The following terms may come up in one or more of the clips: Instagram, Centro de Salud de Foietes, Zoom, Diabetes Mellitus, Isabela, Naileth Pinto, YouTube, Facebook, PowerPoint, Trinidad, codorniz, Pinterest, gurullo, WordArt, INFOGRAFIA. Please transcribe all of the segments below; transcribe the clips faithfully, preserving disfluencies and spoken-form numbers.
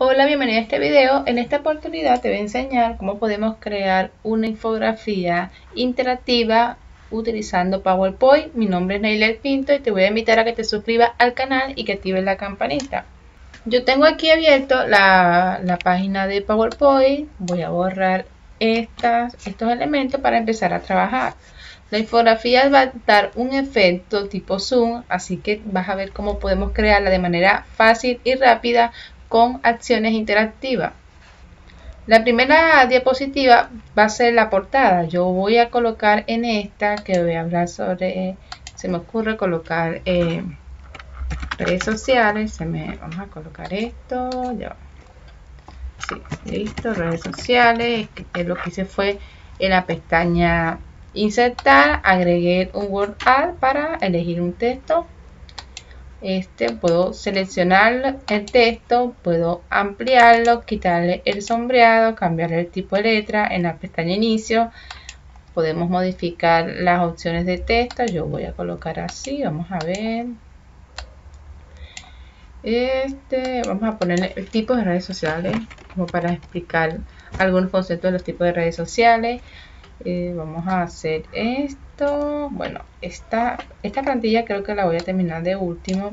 Hola, bienvenido a este video. En esta oportunidad te voy a enseñar cómo podemos crear una infografía interactiva utilizando PowerPoint. Mi nombre es Naileth Pinto y te voy a invitar a que te suscribas al canal y que actives la campanita. Yo tengo aquí abierto la, la página de PowerPoint. Voy a borrar estas, estos elementos para empezar a trabajar. La infografía va a dar un efecto tipo zoom, así que vas a ver cómo podemos crearla de manera fácil y rápida con acciones interactivas. La primera diapositiva va a ser la portada. Yo voy a colocar en esta, que voy a hablar sobre, se me ocurre colocar eh, redes sociales, se me, vamos a colocar esto, ya. Sí, listo, redes sociales, lo que hice fue en la pestaña insertar, agregué un WordArt para elegir un texto. Este, puedo seleccionar el texto, puedo ampliarlo, quitarle el sombreado, cambiarle el tipo de letra. En la pestaña inicio podemos modificar las opciones de texto. Yo voy a colocar así, vamos a ver. Este, vamos a ponerle el tipo de redes sociales, como para explicar algunos conceptos de los tipos de redes sociales. Eh, vamos a hacer esto. Bueno, esta, esta plantilla creo que la voy a terminar de último.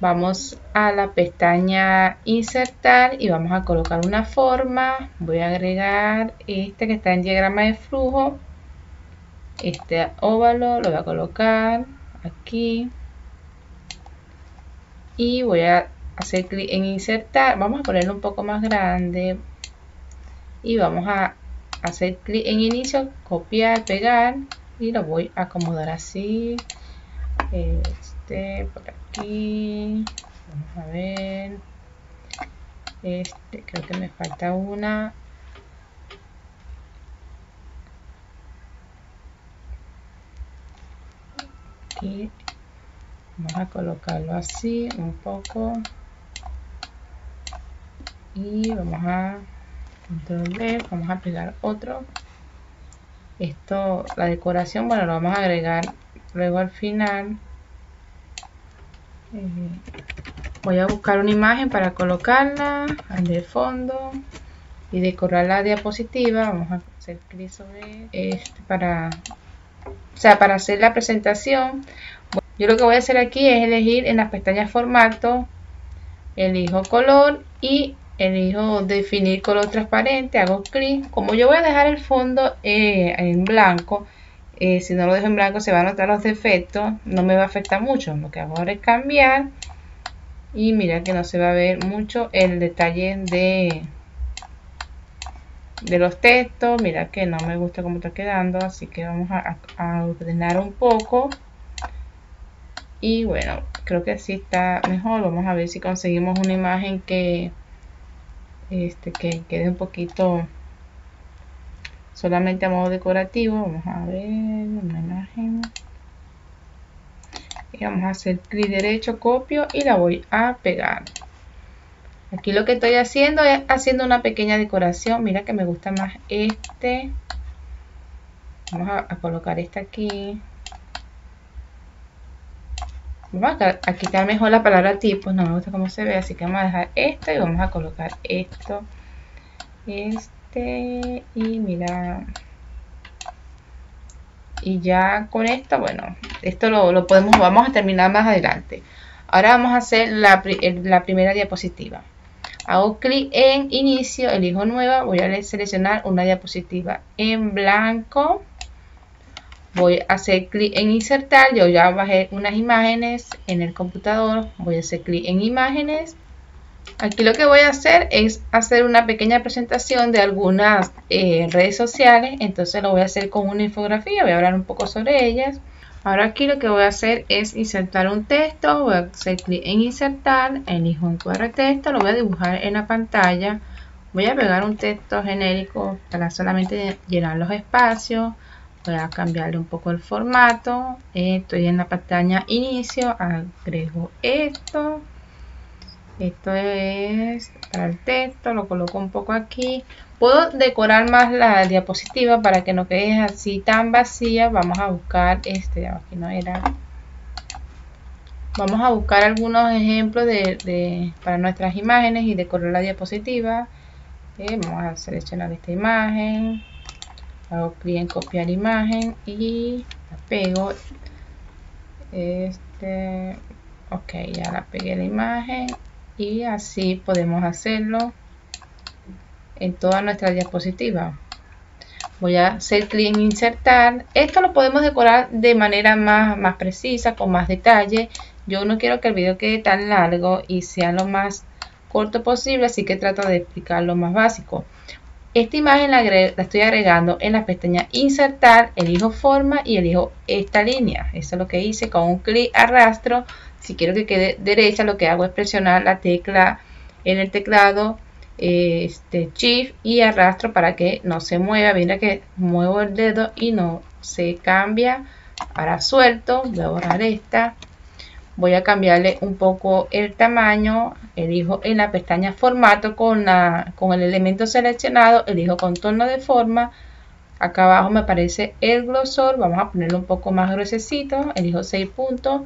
Vamos a la pestaña insertar y vamos a colocar una forma. Voy a agregar este que está en diagrama de flujo. Este óvalo lo voy a colocar aquí. Y voy a hacer clic en insertar. Vamos a ponerlo un poco más grande. Y vamos a hacer clic en inicio, copiar, pegar y lo voy a acomodar así. Este por aquí, vamos a ver. Este, creo que me falta una. Aquí. Vamos a colocarlo así un poco. Y vamos a Control-V, vamos a pegar otro. Esto, la decoración, bueno, lo vamos a agregar luego al final. Eh, voy a buscar una imagen para colocarla al de fondo y decorar la diapositiva. Vamos a hacer clic sobre este para, o sea, para hacer la presentación. Yo lo que voy a hacer aquí es elegir en las pestañas formato, elijo color y elijo definir color transparente, hago clic. Como yo voy a dejar el fondo eh, en blanco, eh, si no lo dejo en blanco se van a notar los defectos, no me va a afectar mucho. Lo que hago ahora es cambiar y mira que no se va a ver mucho el detalle de, de los textos. Mira que no me gusta cómo está quedando, así que vamos a, a ordenar un poco. Y bueno, creo que así está mejor. Vamos a ver si conseguimos una imagen que Este, que quede un poquito solamente a modo decorativo. Vamos a ver una imagen y vamos a hacer clic derecho, copio y la voy a pegar. Aquí lo que estoy haciendo es haciendo una pequeña decoración. Mira que me gusta más este. Vamos a, a colocar esta aquí. Vamos a quitar mejor la palabra tipo, no me gusta cómo se ve, así que vamos a dejar esto y vamos a colocar esto. Este, y mira. Y ya con esto, bueno, esto lo, lo podemos, vamos a terminar más adelante. Ahora vamos a hacer la, la primera diapositiva. Hago clic en inicio, elijo nueva, voy a seleccionar una diapositiva en blanco. Voy a hacer clic en insertar. Yo ya bajé unas imágenes en el computador. Voy a hacer clic en imágenes. Aquí lo que voy a hacer es hacer una pequeña presentación de algunas eh, redes sociales. Entonces lo voy a hacer con una infografía. Voy a hablar un poco sobre ellas. Ahora aquí lo que voy a hacer es insertar un texto. Voy a hacer clic en insertar. Elijo un cuadro de texto. Lo voy a dibujar en la pantalla. Voy a pegar un texto genérico para solamente llenar los espacios. Voy a cambiarle un poco el formato. Estoy en la pestaña inicio, agrego esto. Esto es para el texto, lo coloco un poco aquí. Puedo decorar más la diapositiva para que no quede así tan vacía. Vamos a buscar este, aquí no era. Vamos a buscar algunos ejemplos de, de, para nuestras imágenes y decorar la diapositiva. Eh, vamos a seleccionar esta imagen, hago clic en copiar imagen y la pego. Este, ok, ya la pegué la imagen y así podemos hacerlo en toda nuestra diapositiva. Voy a hacer clic en insertar. Esto lo podemos decorar de manera más, más precisa, con más detalle. Yo no quiero que el video quede tan largo y sea lo más corto posible, así que trato de explicar lo más básico. Esta imagen la, la estoy agregando en la pestaña insertar, elijo forma y elijo esta línea. Eso es lo que hice, con un clic arrastro. Si quiero que quede derecha, lo que hago es presionar la tecla en el teclado, este shift, y arrastro para que no se mueva. Mira que muevo el dedo y no se cambia. Ahora suelto, voy a borrar esta, voy a cambiarle un poco el tamaño, elijo en la pestaña formato con, la, con el elemento seleccionado, elijo contorno de forma. Acá abajo me aparece el grosor, vamos a ponerlo un poco más gruesecito, elijo seis puntos.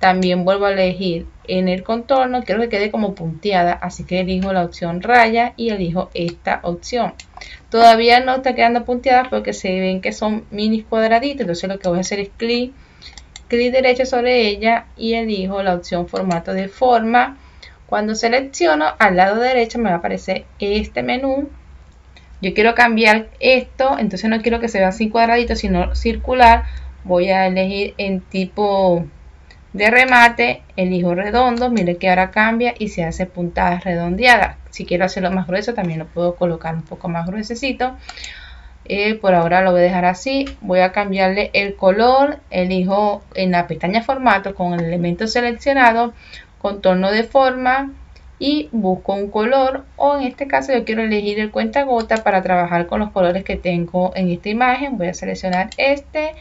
También vuelvo a elegir en el contorno, quiero que quede como punteada, así que elijo la opción raya y elijo esta opción. Todavía no está quedando punteada porque se ven que son mini cuadraditos, entonces lo que voy a hacer es clic, clic derecho sobre ella y elijo la opción formato de forma. Cuando selecciono, al lado derecho me va a aparecer este menú. Yo quiero cambiar esto, entonces no quiero que se vea así cuadradito, sino circular. Voy a elegir en tipo de remate, elijo redondo, mire que ahora cambia y se hace puntadas redondeadas. Si quiero hacerlo más grueso, también lo puedo colocar un poco más gruesecito. Eh, por ahora lo voy a dejar así. Voy a cambiarle el color, elijo en la pestaña formato con el elemento seleccionado, contorno de forma y busco un color, o en este caso yo quiero elegir el cuentagota para trabajar con los colores que tengo en esta imagen. Voy a seleccionar este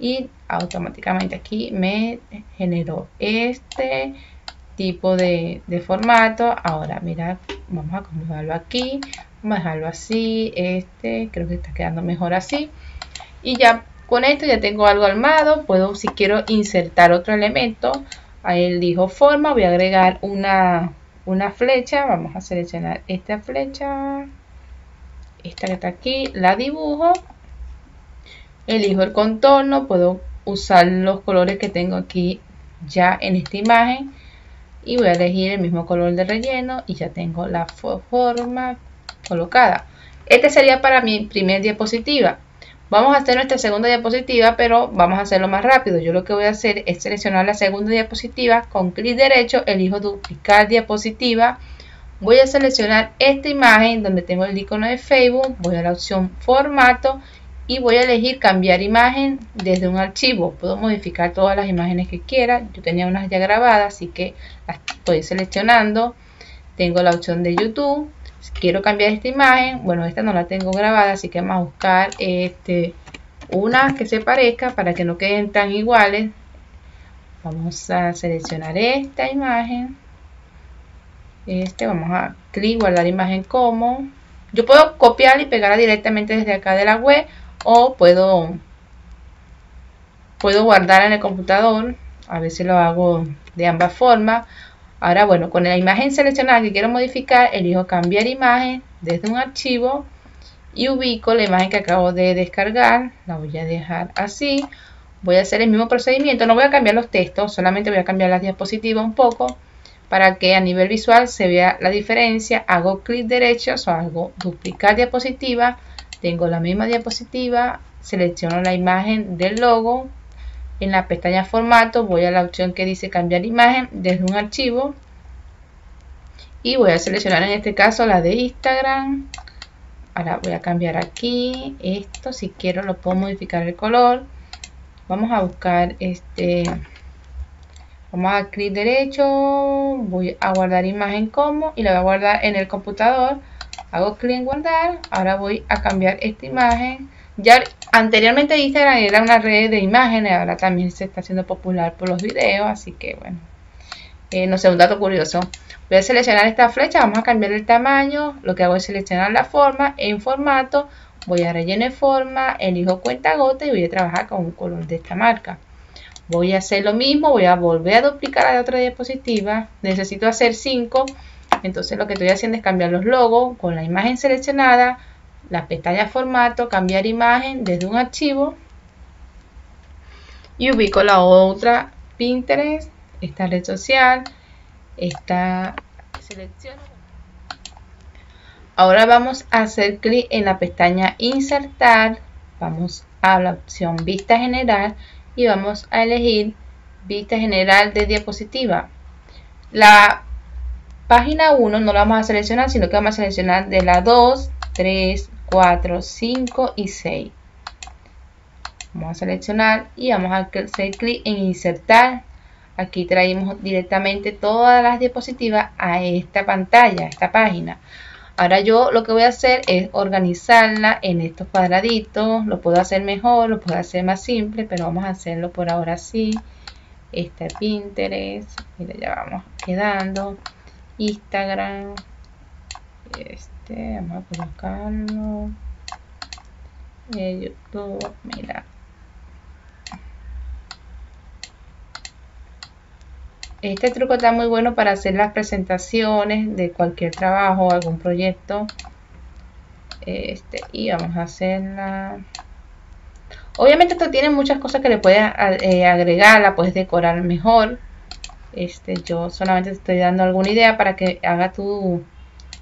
y automáticamente aquí me generó este tipo de, de formato. Ahora mira, vamos a acomodarlo aquí, vamos a dejarlo así, este creo que está quedando mejor así. Y ya con esto ya tengo algo armado. Puedo, si quiero, insertar otro elemento. Ahí elijo forma, voy a agregar una, una flecha, vamos a seleccionar esta flecha, esta que está aquí, la dibujo. Elijo el contorno, puedo usar los colores que tengo aquí ya en esta imagen y voy a elegir el mismo color de relleno y ya tengo la forma colocada. Este sería para mi primer diapositiva. Vamos a hacer nuestra segunda diapositiva, pero vamos a hacerlo más rápido. Yo lo que voy a hacer es seleccionar la segunda diapositiva, con clic derecho elijo duplicar diapositiva. Voy a seleccionar esta imagen donde tengo el icono de Facebook, voy a la opción formato y voy a elegir cambiar imagen desde un archivo. Puedo modificar todas las imágenes que quiera. Yo tenía unas ya grabadas, así que las estoy seleccionando. Tengo la opción de YouTube. Si quiero cambiar esta imagen, bueno, esta no la tengo grabada, así que vamos a buscar este, una que se parezca para que no queden tan iguales. Vamos a seleccionar esta imagen. Este, vamos a clic, guardar imagen como. Yo puedo copiar y pegarla directamente desde acá de la web, o puedo puedo guardar en el computador. A veces lo hago de ambas formas. Ahora, bueno, con la imagen seleccionada que quiero modificar, elijo cambiar imagen desde un archivo y ubico la imagen que acabo de descargar. La voy a dejar así. Voy a hacer el mismo procedimiento. No voy a cambiar los textos, solamente voy a cambiar las diapositivas un poco para que a nivel visual se vea la diferencia. Hago clic derecho, o hago duplicar diapositiva. Tengo la misma diapositiva, selecciono la imagen del logo. En la pestaña formato voy a la opción que dice cambiar imagen desde un archivo. Y voy a seleccionar en este caso la de Instagram. Ahora voy a cambiar aquí esto, si quiero lo puedo modificar el color. Vamos a buscar este, vamos a clic derecho, voy a guardar imagen como y la voy a guardar en el computador. Hago clic en guardar. Ahora voy a cambiar esta imagen. Ya anteriormente Instagram era una red de imágenes, ahora también se está haciendo popular por los videos, así que bueno, eh, no sé, un dato curioso. Voy a seleccionar esta flecha, vamos a cambiar el tamaño. Lo que hago es seleccionar la forma, en formato voy a relleno de forma, elijo cuenta gota y voy a trabajar con un color de esta marca. Voy a hacer lo mismo, voy a volver a duplicar a la otra diapositiva. Necesito hacer cinco. Entonces lo que estoy haciendo es cambiar los logos con la imagen seleccionada, la pestaña formato, cambiar imagen desde un archivo. Y ubico la otra Pinterest, esta red social, esta selecciono. Ahora vamos a hacer clic en la pestaña insertar, vamos a la opción vista general y vamos a elegir vista general de diapositiva. La página uno no la vamos a seleccionar, sino que vamos a seleccionar de la dos, tres, cuatro, cinco y seis. Vamos a seleccionar y vamos a hacer clic en insertar. Aquí traemos directamente todas las diapositivas a esta pantalla, a esta página. Ahora yo lo que voy a hacer es organizarla en estos cuadraditos. Lo puedo hacer mejor, lo puedo hacer más simple, pero vamos a hacerlo por ahora así. Este Pinterest, mira, ya vamos quedando. Instagram, este, vamos a colocarlo. YouTube, mira. Este truco está muy bueno para hacer las presentaciones de cualquier trabajo, algún proyecto. Este, y vamos a hacerla. Obviamente esto tiene muchas cosas que le puedes agregar, la puedes decorar mejor. Este, yo solamente te estoy dando alguna idea para que haga tu,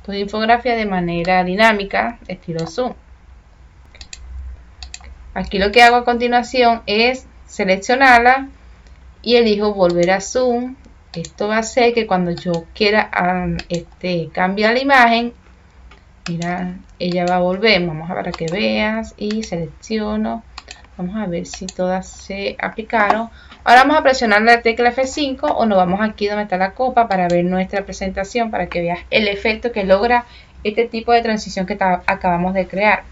tu infografía de manera dinámica, estilo Zoom. Aquí lo que hago a continuación es seleccionarla y elijo volver a Zoom. Esto va a hacer que cuando yo quiera um, este, cambiar la imagen, mira, ella va a volver. Vamos a ver para que veas y selecciono. Vamos a ver si todas se aplicaron. Ahora vamos a presionar la tecla F cinco o nos vamos aquí donde está la copa para ver nuestra presentación, para que veas el efecto que logra este tipo de transición que acabamos de crear.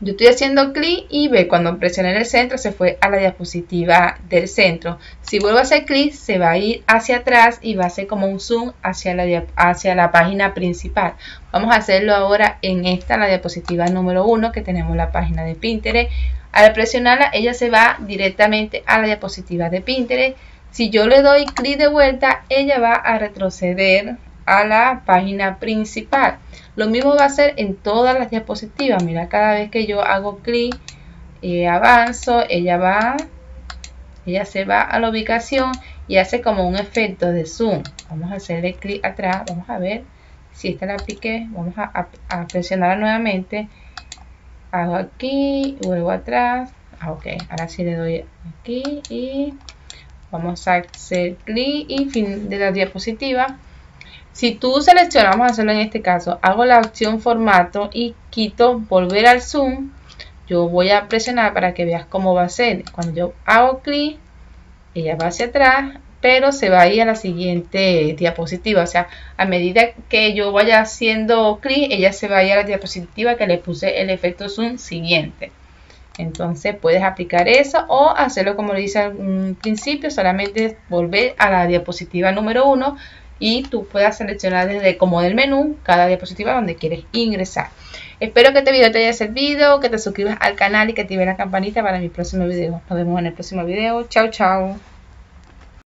Yo estoy haciendo clic y ve, cuando presioné el centro se fue a la diapositiva del centro. Si vuelvo a hacer clic se va a ir hacia atrás y va a hacer como un zoom hacia la, hacia la página principal. Vamos a hacerlo ahora en esta, la diapositiva número uno, que tenemos la página de Pinterest. Al presionarla ella se va directamente a la diapositiva de Pinterest. Si yo le doy clic de vuelta ella va a retroceder a la página principal. Lo mismo va a hacer en todas las diapositivas. Mira, cada vez que yo hago clic, eh, avanzo, ella va, ella se va a la ubicación y hace como un efecto de zoom. Vamos a hacerle clic atrás, vamos a ver si esta la apliqué. Vamos a, a, a presionarla nuevamente. Hago aquí, vuelvo atrás. Ah, ok, ahora sí le doy aquí y vamos a hacer clic y fin de la diapositiva. Si tú seleccionas, vamos a hacerlo en este caso, hago la opción formato y quito volver al zoom. Yo voy a presionar para que veas cómo va a ser. Cuando yo hago clic, ella va hacia atrás, pero se va a ir a la siguiente diapositiva. O sea, a medida que yo vaya haciendo clic, ella se va a ir a la diapositiva que le puse el efecto zoom siguiente. Entonces puedes aplicar eso o hacerlo como le hice al principio, solamente volver a la diapositiva número uno. Y tú puedas seleccionar desde como del menú cada diapositiva donde quieres ingresar. Espero que este video te haya servido, que te suscribas al canal y que actives la campanita para mi próximo video. Nos vemos en el próximo video. Chao, chao.